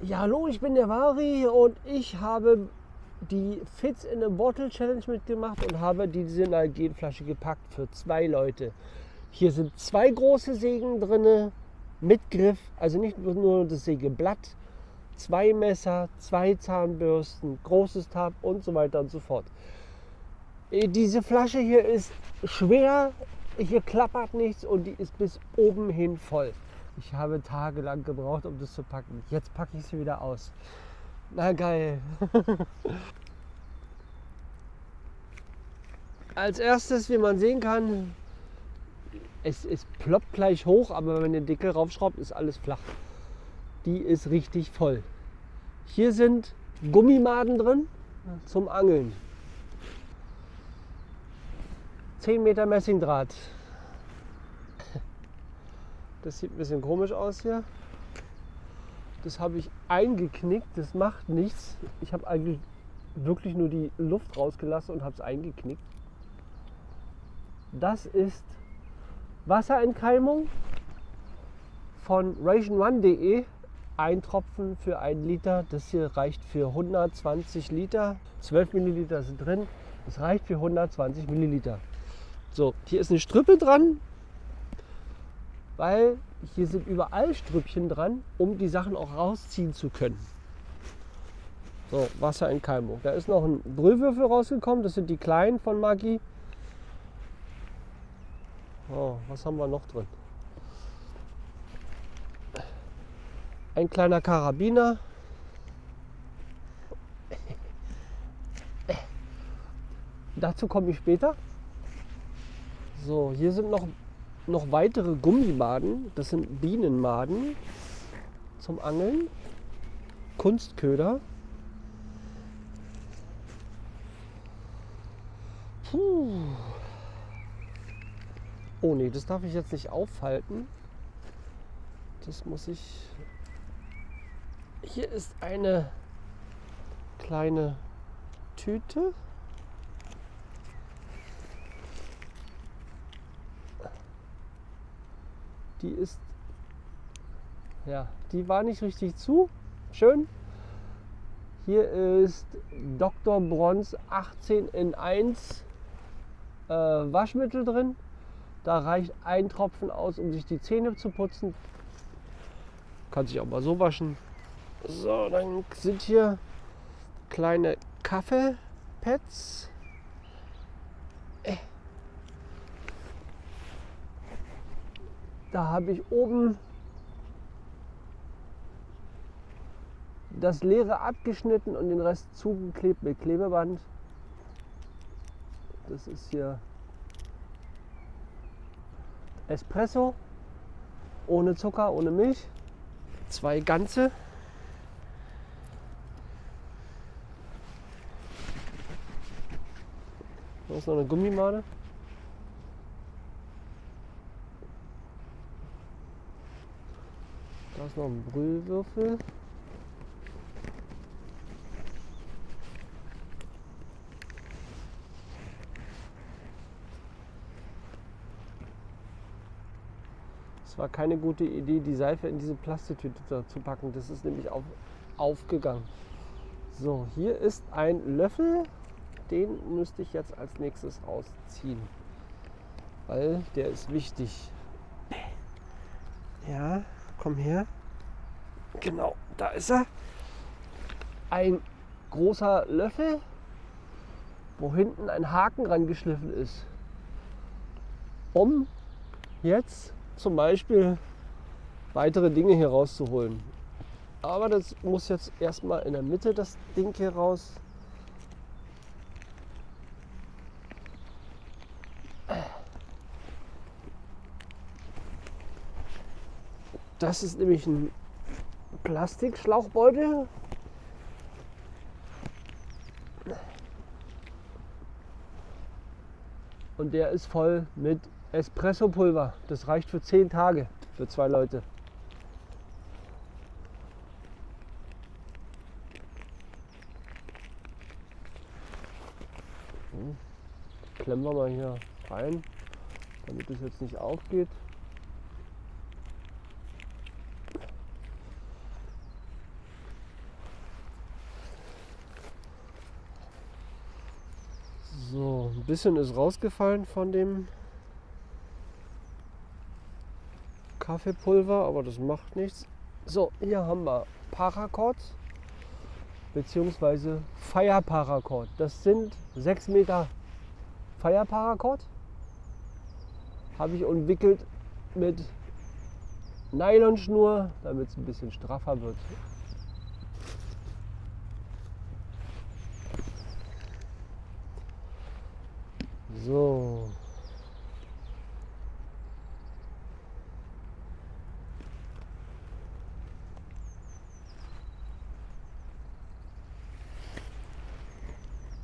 Ja, hallo, ich bin der Vari und ich habe die Fits in a Bottle Challenge mitgemacht und habe diese Nalgenflasche gepackt für 2 Leute. Hier sind 2 große Sägen drin mit Griff, also nicht nur das Sägeblatt, 2 Messer, 2 Zahnbürsten, großes Tab und so weiter und so fort. Diese Flasche hier ist schwer, hier klappert nichts und die ist bis oben hin voll. Ich habe tagelang gebraucht, um das zu packen. Jetzt packe ich sie wieder aus. Na geil. Als erstes, wie man sehen kann, es ploppt gleich hoch, aber wenn man den Deckel raufschraubt, ist alles flach. Die ist richtig voll. Hier sind Gummimaden drin zum Angeln. 10 Meter Messingdraht. Das sieht ein bisschen komisch aus hier. Das habe ich eingeknickt, das macht nichts. Ich habe eigentlich wirklich nur die Luft rausgelassen und habe es eingeknickt. Das ist Wasserentkeimung von ration1.de. 1 Tropfen für 1 Liter. Das hier reicht für 120 Liter. 12 Milliliter sind drin. Das reicht für 120 Milliliter. So, hier ist eine Strippe dran, weil hier sind überall Strüppchen dran, um die Sachen auch rausziehen zu können. So, Wasserentkeimung. Da ist noch ein Brühwürfel rausgekommen, das sind die kleinen von Maggi. Oh, was haben wir noch drin? Ein kleiner Karabiner. Dazu komme ich später. So, hier sind noch weitere Gummimaden, das sind Bienenmaden zum Angeln, Kunstköder. Puh. Oh nee, das darf ich jetzt nicht aufhalten. Das muss ich... Hier ist eine kleine Tüte. Die ist, ja, die war nicht richtig zu. Schön. Hier ist Dr. Bronner's 18 in 1 Waschmittel drin. Da reicht 1 Tropfen aus, um sich die Zähne zu putzen. Kann sich auch mal so waschen. So, dann sind hier kleine Kaffeepads. Da habe ich oben das Leere abgeschnitten und den Rest zugeklebt mit Klebeband. Das ist hier Espresso, ohne Zucker, ohne Milch. 2 ganze. Da ist noch eine Gummimade. Da ist noch ein Brühwürfel. Es war keine gute Idee, die Seife in diese Plastiktüte zu packen. Das ist nämlich aufgegangen. So, hier ist ein Löffel. Den müsste ich jetzt als nächstes ausziehen, weil der ist wichtig. Ja. Komm her. Genau, da ist er. Ein großer Löffel, wo hinten ein Haken rangeschliffen ist, um jetzt zum Beispiel weitere Dinge hier rauszuholen. Aber das muss jetzt erstmal in der Mitte das Ding hier raus. Das ist nämlich ein Plastikschlauchbeutel. Und der ist voll mit Espressopulver. Das reicht für 10 Tage für 2 Leute. Klemmen wir mal hier rein, damit es jetzt nicht aufgeht. bisschen ist rausgefallen von dem Kaffeepulver, aber das macht nichts. So, hier haben wir Paracord bzw. Feierparacord. Das sind 6 Meter Feierparacord. Habe ich umwickelt mit Nylonschnur, damit es ein bisschen straffer wird. So.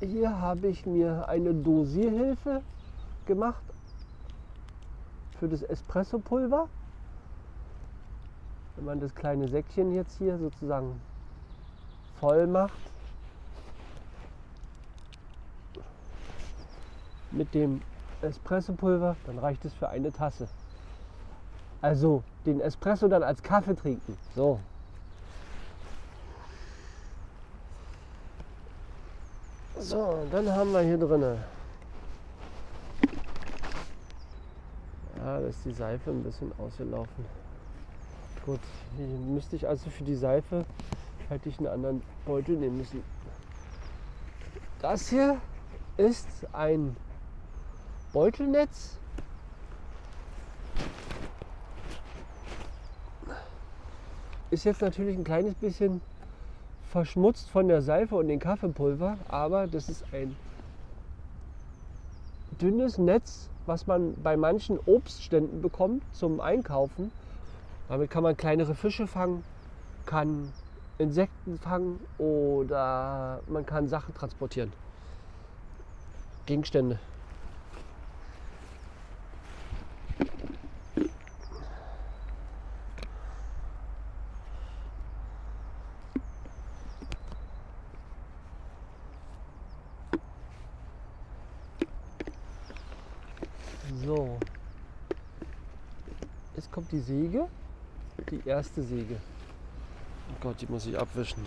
Hier habe ich mir eine Dosierhilfe gemacht für das Espressopulver. Wenn man das kleine Säckchen jetzt hier sozusagen voll macht mit dem Espressopulver, dann reicht es für eine Tasse. Also den Espresso dann als Kaffee trinken. So. So, dann haben wir hier drin. Ja, da ist die Seife ein bisschen ausgelaufen. Gut, hier müsste ich also für die Seife, hätte ich einen anderen Beutel nehmen müssen. Das hier ist ein Beutelnetz. Ist jetzt natürlich ein kleines bisschen verschmutzt von der Seife und dem Kaffeepulver, aber das ist ein dünnes Netz, was man bei manchen Obstständen bekommt zum Einkaufen. Damit kann man kleinere Fische fangen, kann Insekten fangen oder man kann Sachen transportieren. Gegenstände. So, jetzt kommt die Säge. Die erste Säge. Oh Gott, die muss ich abwischen.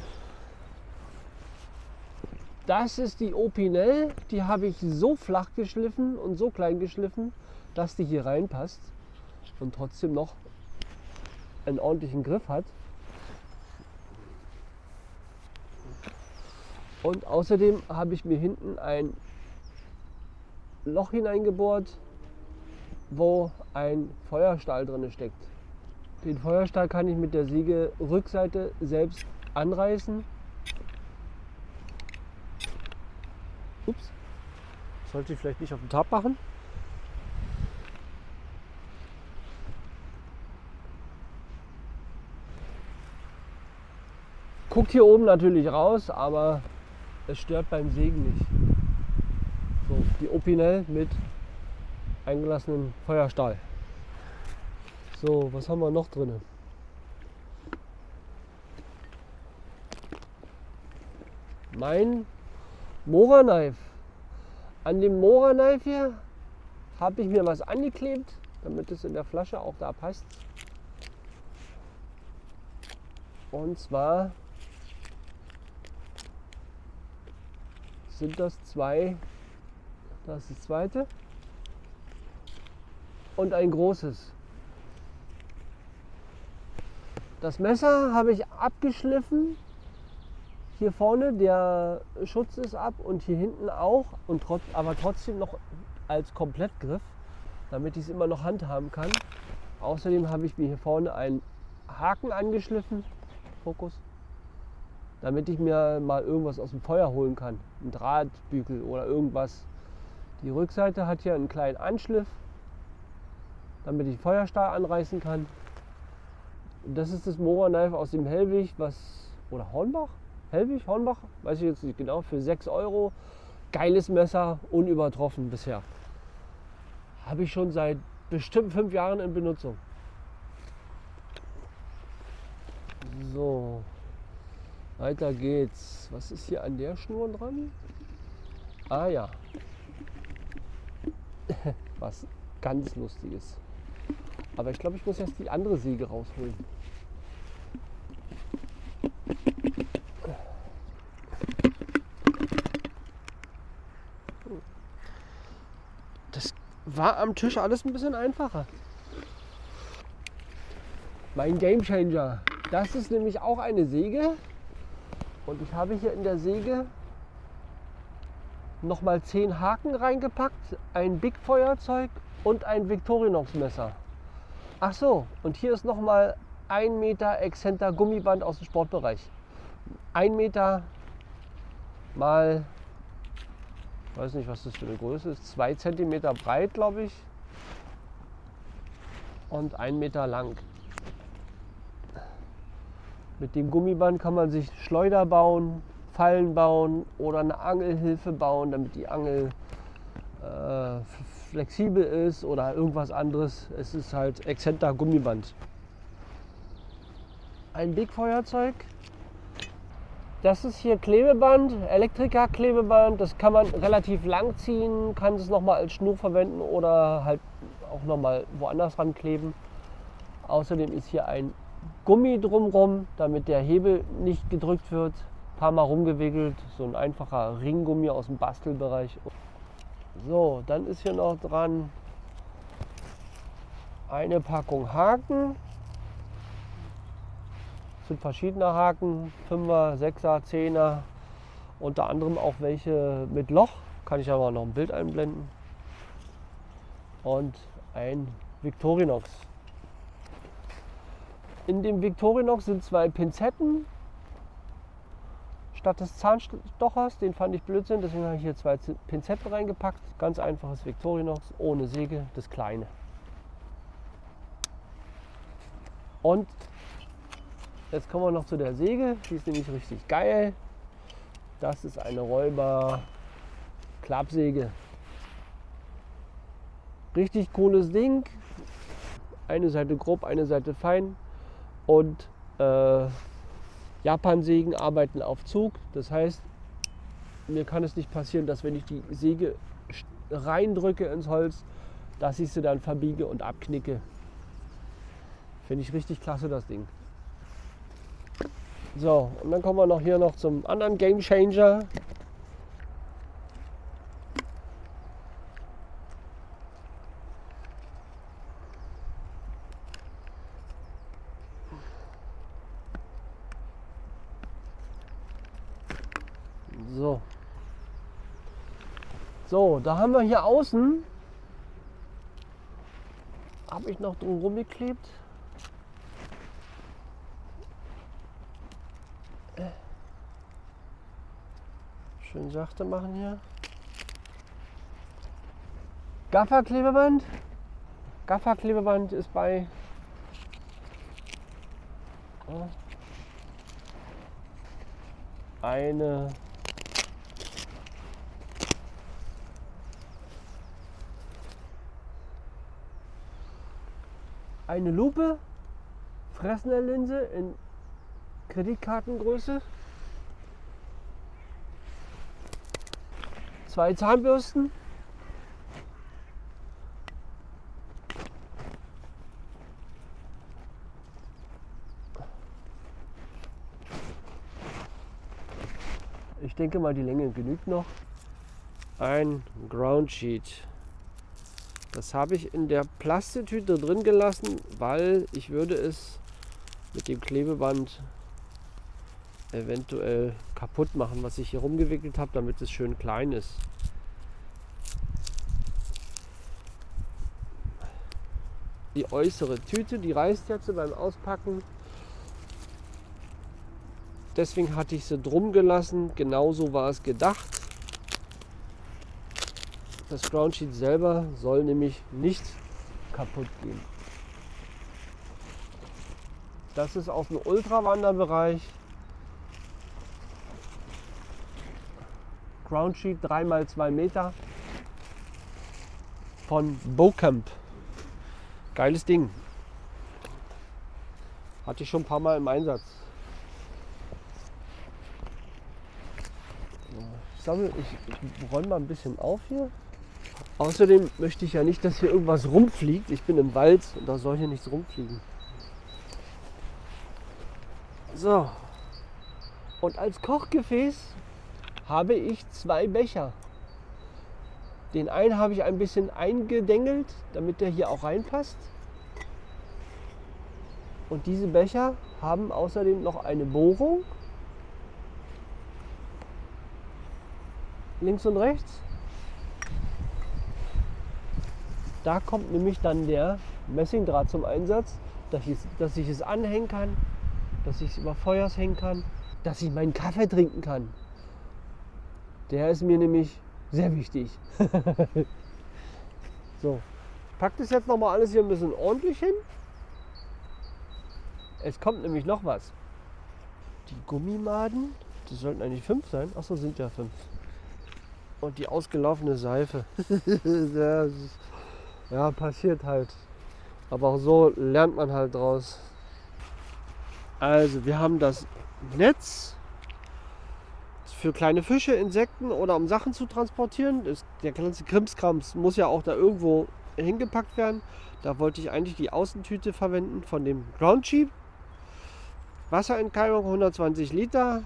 Das ist die Opinel. Die habe ich so flach geschliffen und so klein geschliffen, dass die hier reinpasst und trotzdem noch einen ordentlichen Griff hat. Und außerdem habe ich mir hinten ein Loch hineingebohrt, wo ein Feuerstahl drin steckt. Den Feuerstahl kann ich mit der Säge Rückseite selbst anreißen. Ups, sollte ich vielleicht nicht auf den Tab machen. Guckt hier oben natürlich raus, aber es stört beim Sägen nicht. So, die Opinel mit eingelassenem Feuerstahl. So, was haben wir noch drin? Mein Mora-Knife. An dem Mora-Knife hier habe ich mir was angeklebt, damit es in der Flasche auch da passt. Und zwar sind das zwei, das ist das zweite und ein großes. Das Messer habe ich abgeschliffen, hier vorne der Schutz ist ab und hier hinten auch, und aber trotzdem noch als Komplettgriff, damit ich es immer noch handhaben kann. Außerdem habe ich mir hier vorne einen Haken angeschliffen, Fokus, damit ich mir mal irgendwas aus dem Feuer holen kann, ein Drahtbügel oder irgendwas. Die Rückseite hat hier einen kleinen Anschliff, damit ich den Feuerstahl anreißen kann. Das ist das Mora-Knife aus dem Hellwig, oder Hornbach? Hellwig, Hornbach? Weiß ich jetzt nicht genau, für 6 Euro. Geiles Messer, unübertroffen bisher. Habe ich schon seit bestimmt 5 Jahren in Benutzung. So, weiter geht's. Was ist hier an der Schnur dran? Ah ja. Was ganz Lustiges. Aber ich glaube, ich muss jetzt die andere Säge rausholen. war am Tisch alles ein bisschen einfacher. Mein Game Changer. Das ist nämlich auch eine Säge. Und ich habe hier in der Säge nochmal 10 Haken reingepackt, ein Big Feuerzeug und ein Victorinox Messer. Ach so, und hier ist nochmal 1 Meter Exzenter Gummiband aus dem Sportbereich. 1 Meter mal, ich weiß nicht, was das für eine Größe ist, 2 cm breit, glaube ich, und 1 Meter lang. Mit dem Gummiband kann man sich Schleuder bauen, Fallen bauen oder eine Angelhilfe bauen, damit die Angel flexibel ist oder irgendwas anderes. Es ist halt Exzenter Gummiband. Ein Big-Feuerzeug. Das ist hier Klebeband, Elektriker-Klebeband. Das kann man relativ lang ziehen, kann es nochmal als Schnur verwenden oder halt auch nochmal woanders rankleben. Außerdem ist hier ein Gummi drumherum, damit der Hebel nicht gedrückt wird. Ein paar Mal rumgewickelt, so ein einfacher Ringgummi aus dem Bastelbereich. So, dann ist hier noch dran eine Packung Haken. Das sind verschiedene Haken, 5er, 6er, 10er, unter anderem auch welche mit Loch. Kann ich aber noch ein Bild einblenden. Und ein Victorinox. In dem Victorinox sind 2 Pinzetten statt des Zahnstochers, den fand ich Blödsinn, deswegen habe ich hier 2 Pinzetten reingepackt. Ganz einfaches Victorinox, ohne Säge, das kleine. Und jetzt kommen wir noch zu der Säge, die ist nämlich richtig geil. Das ist eine Rollbar-Klappsäge. Richtig cooles Ding. Eine Seite grob, eine Seite fein. Und Japansägen arbeiten auf Zug. Das heißt, mir kann es nicht passieren, dass wenn ich die Säge reindrücke ins Holz, dass ich sie dann verbiege und abknicke. Finde ich richtig klasse, das Ding. So, und dann kommen wir noch hier noch zum anderen Game Changer. So, da haben wir hier außen, habe ich noch drum rumgeklebt, schön sachte machen hier, Gafferklebeband, Gafferklebeband ist bei, eine Lupe, Fresnellinse in Kreditkartengröße, 2 Zahnbürsten, ich denke mal, die Länge genügt noch, ein Ground Sheet. Das habe ich in der Plastiktüte drin gelassen, weil ich würde es mit dem Klebeband eventuell kaputt machen, was ich hier rumgewickelt habe, damit es schön klein ist. Die äußere Tüte, die reißt jetzt beim Auspacken. Deswegen hatte ich sie drum gelassen, genauso war es gedacht. Das Ground Sheet selber soll nämlich nicht kaputt gehen. Das ist aus dem Ultrawanderbereich. Ground Sheet 3x2 Meter von Bocamp. Geiles Ding. Hatte ich schon ein paar Mal im Einsatz. Ich räume mal ein bisschen auf hier. Außerdem möchte ich ja nicht, dass hier irgendwas rumfliegt. Ich bin im Wald und da soll hier nichts rumfliegen. So. Und als Kochgefäß habe ich 2 Becher. Den einen habe ich ein bisschen eingedengelt, damit der hier auch reinpasst. Und diese Becher haben außerdem noch eine Bohrung. Links und rechts. Da kommt nämlich dann der Messingdraht zum Einsatz, dass ich es anhängen kann, dass ich es über Feuers hängen kann, dass ich meinen Kaffee trinken kann. Der ist mir nämlich sehr wichtig. So, ich packe das jetzt nochmal alles hier ein bisschen ordentlich hin. Es kommt nämlich noch was. Die Gummimaden, das sollten eigentlich 5 sein. Achso, sind ja 5. Und die ausgelaufene Seife. Das ist, ja, passiert halt. Aber auch so lernt man halt draus. Also, wir haben das Netz für kleine Fische, Insekten oder um Sachen zu transportieren. Der ganze Krimskrams muss ja auch da irgendwo hingepackt werden. Da wollte ich eigentlich die Außentüte verwenden von dem Ground Sheep. Wasserentkeimung 120 Liter.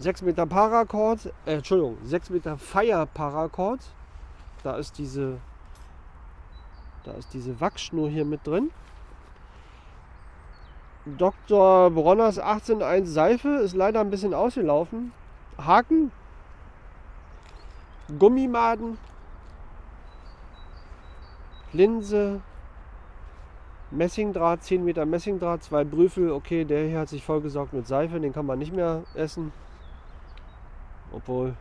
6 Meter Paracord, Entschuldigung, 6 Meter Fire Paracord. Da ist diese Wachsschnur hier mit drin. Dr. Bronner's 18.1 Seife ist leider ein bisschen ausgelaufen. Haken, Gummimaden, Linse, Messingdraht, 10 Meter Messingdraht, 2 Brüffel. Okay, der hier hat sich vollgesaugt mit Seife, den kann man nicht mehr essen. Obwohl,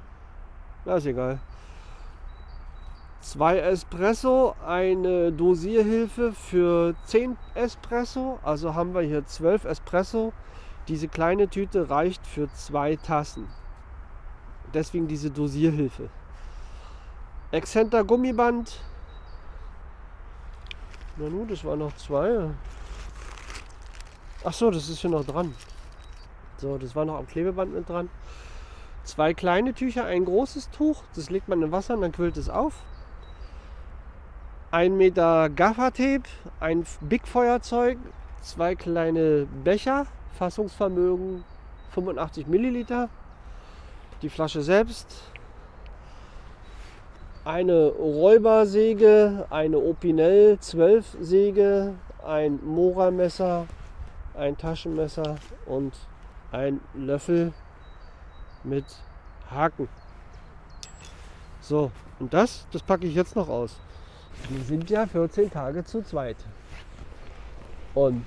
na, ist egal. 2 Espresso, eine Dosierhilfe für 10 Espresso. Also haben wir hier 12 Espresso. Diese kleine Tüte reicht für 2 Tassen. Deswegen diese Dosierhilfe. Exzenter Gummiband. Na nun, das waren noch 2. Ach so, das ist hier noch dran. So, das war noch am Klebeband mit dran. 2 kleine Tücher, ein großes Tuch. Das legt man im Wasser und dann quillt es auf. 1 Meter Gaffertape, ein Big-Feuerzeug, 2 kleine Becher, Fassungsvermögen 85 Milliliter, die Flasche selbst, eine Rollbar-Säge, eine Opinel 12 Säge, ein Mora-Messer, ein Taschenmesser und ein Löffel mit Haken. So, und das packe ich jetzt noch aus. Wir sind ja 14 Tage zu zweit. Und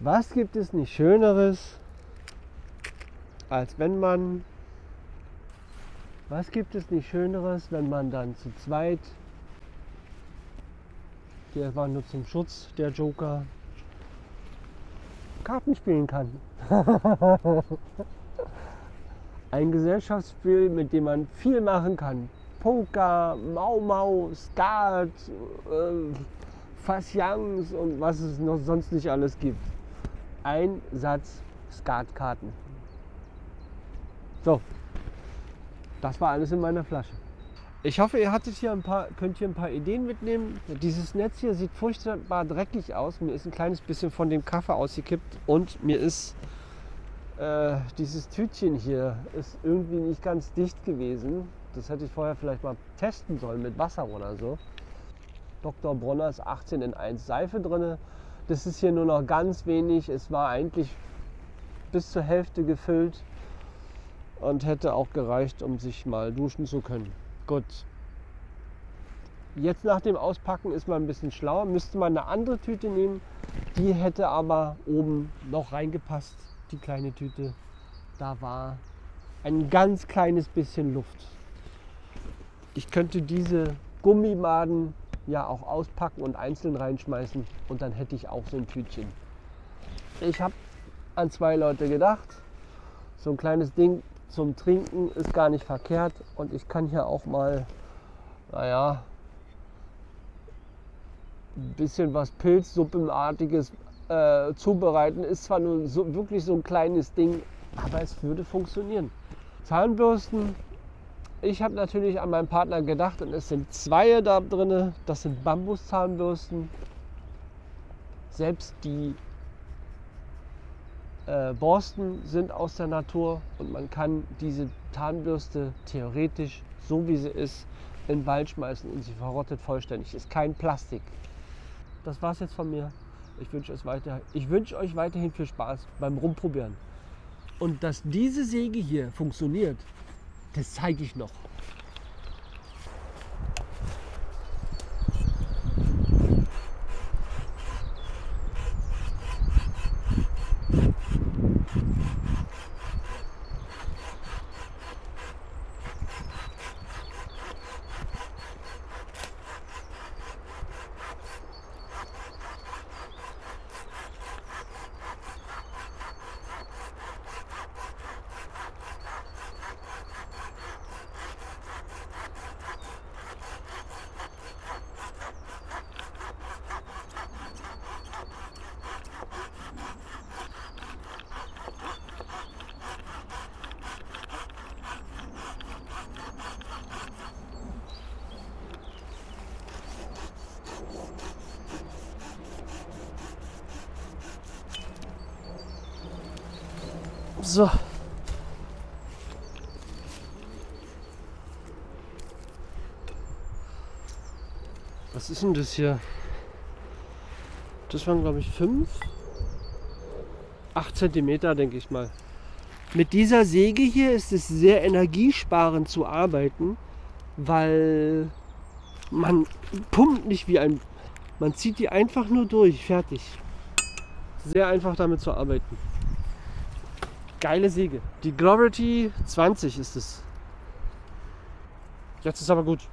was gibt es nicht Schöneres, als wenn man... Was gibt es nicht Schöneres, wenn man dann zu zweit... Der war nur zum Schutz, der Joker. Karten spielen kann. Ein Gesellschaftsspiel, mit dem man viel machen kann. Poker, Mau Mau, Skat, Fasians und was es noch sonst nicht alles gibt. Ein Satz Skatkarten. So, das war alles in meiner Flasche. Ich hoffe, ihr hattet hier könnt hier ein paar Ideen mitnehmen. Dieses Netz hier sieht furchtbar dreckig aus. Mir ist ein kleines bisschen von dem Kaffee ausgekippt und mir ist dieses Tütchen hier ist irgendwie nicht ganz dicht gewesen. Das hätte ich vorher vielleicht mal testen sollen mit Wasser oder so. Dr. Bronner's 18 in 1 Seife drin. Das ist hier nur noch ganz wenig. Es war eigentlich bis zur Hälfte gefüllt und hätte auch gereicht, um sich mal duschen zu können. Gut. Jetzt nach dem Auspacken ist man ein bisschen schlauer. Müsste man eine andere Tüte nehmen. Die hätte aber oben noch reingepasst. Die kleine Tüte. Da war ein ganz kleines bisschen Luft. Ich könnte diese Gummimaden ja auch auspacken und einzeln reinschmeißen und dann hätte ich auch so ein Tütchen. Ich habe an 2 Leute gedacht. So ein kleines Ding zum Trinken ist gar nicht verkehrt und ich kann hier auch mal, naja, ein bisschen was Pilzsuppenartiges zubereiten. Ist zwar nur so, wirklich so ein kleines Ding, aber es würde funktionieren. Zahnbürsten. Ich habe natürlich an meinen Partner gedacht und es sind 2 da drin. Das sind Bambuszahnbürsten. Selbst die Borsten sind aus der Natur und man kann diese Zahnbürste theoretisch so wie sie ist, in den Wald schmeißen und sie verrottet vollständig. Ist kein Plastik. Das war's jetzt von mir. Ich wünsche euch weiterhin viel Spaß beim Rumprobieren. Und dass diese Säge hier funktioniert, das zeige ich noch. So. Was ist denn das hier? Das waren, glaube ich, 8 cm, denke ich mal. Mit dieser Säge hier ist es sehr energiesparend zu arbeiten, weil man pumpt nicht wie ein... Man zieht die einfach nur durch, fertig. Sehr einfach damit zu arbeiten. Geile Säge. Die Glority 20 ist es. Jetzt ist aber gut.